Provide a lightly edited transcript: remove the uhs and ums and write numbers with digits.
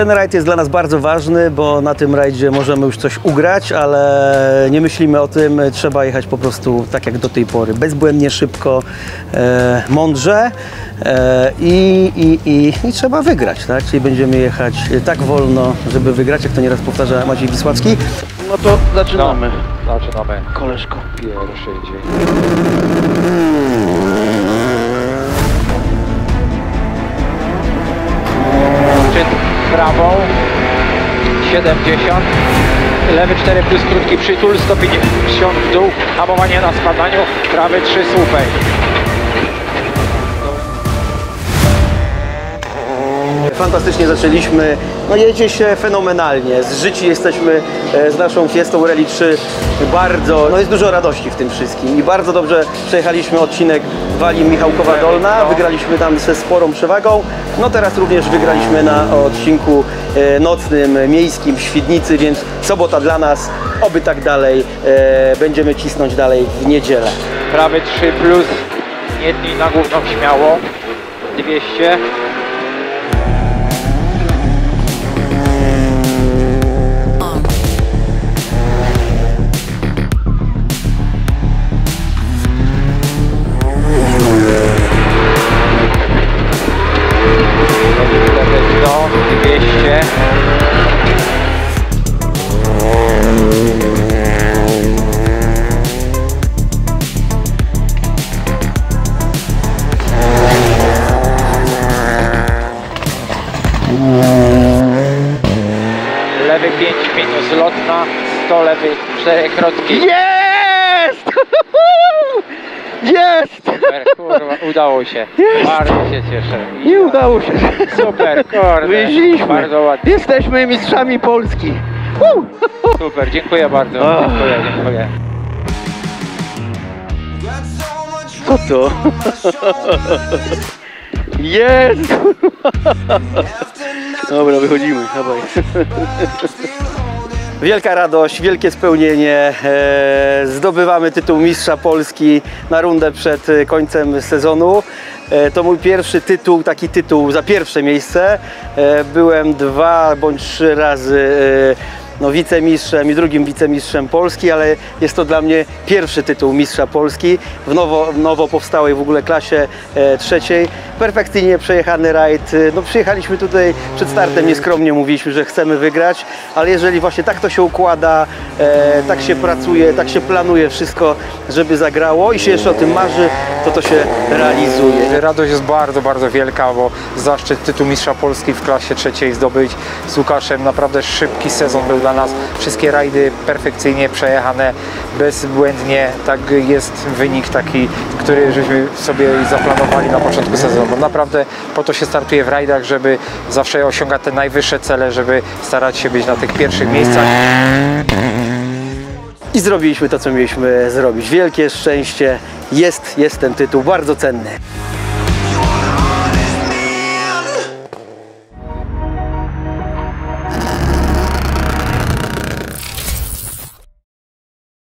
Ten rajd jest dla nas bardzo ważny, bo na tym rajdzie możemy już coś ugrać, ale nie myślimy o tym, trzeba jechać po prostu tak jak do tej pory, bezbłędnie, szybko, mądrze i trzeba wygrać, tak? Czyli będziemy jechać tak wolno, żeby wygrać, jak to nieraz powtarza Maciej Wisławski. No to zaczynamy. Zaczynamy. Koleżko. Pierwszy dzień. Prawą 70, lewy 4 plus krótki przytul, 150 w dół, hamowanie na spadaniu, prawy 3 słupek. Fantastycznie zaczęliśmy, no jedzie się fenomenalnie, zżyci jesteśmy z naszą Fiestą Rally3 bardzo, no jest dużo radości w tym wszystkim i bardzo dobrze przejechaliśmy odcinek Walim-Michałkowa-Dolna, wygraliśmy tam ze sporą przewagą, no teraz również wygraliśmy na odcinku nocnym, miejskim w Świdnicy, więc sobota dla nas, oby tak dalej, będziemy cisnąć dalej w niedzielę. Prawy 3 plus, jedni na główną śmiało, 200. Lewy 5 minus lotna, 100 lewy 4 krotki. Jest! Jest! Super, kurwa, udało się. Jest! Bardzo się cieszę. I udało się. Super, kurde. Wyjeździliśmy. Bardzo ładnie. Jesteśmy mistrzami Polski. Super, dziękuję bardzo. Oh. Dziękuję, dziękuję. Co to? Jest! Dobra, wychodzimy, dawaj. Wielka radość, wielkie spełnienie, zdobywamy tytuł Mistrza Polski na rundę przed końcem sezonu. To mój pierwszy tytuł, taki tytuł za pierwsze miejsce. Byłem 2 bądź 3 razy no, wicemistrzem i drugim wicemistrzem Polski, ale jest to dla mnie pierwszy tytuł Mistrza Polski w nowo powstałej w ogóle klasie trzeciej. Perfekcyjnie przejechany rajd. No, przyjechaliśmy tutaj przed startem, nieskromnie mówiliśmy, że chcemy wygrać, ale jeżeli właśnie tak to się układa, tak się pracuje, tak się planuje wszystko, żeby zagrało i się jeszcze o tym marzy, to to się realizuje. Radość jest bardzo, bardzo wielka, bo zaszczyt tytuł Mistrza Polski w klasie trzeciej zdobyć z Łukaszem. Naprawdę szybki sezon był dla nas. Wszystkie rajdy perfekcyjnie przejechane, bezbłędnie. Tak jest wynik taki, który żeśmy sobie zaplanowali na początku sezonu. Naprawdę po to się startuje w rajdach, żeby zawsze osiągać te najwyższe cele, żeby starać się być na tych pierwszych miejscach. I zrobiliśmy to, co mieliśmy zrobić. Wielkie szczęście. Jest ten tytuł bardzo cenny.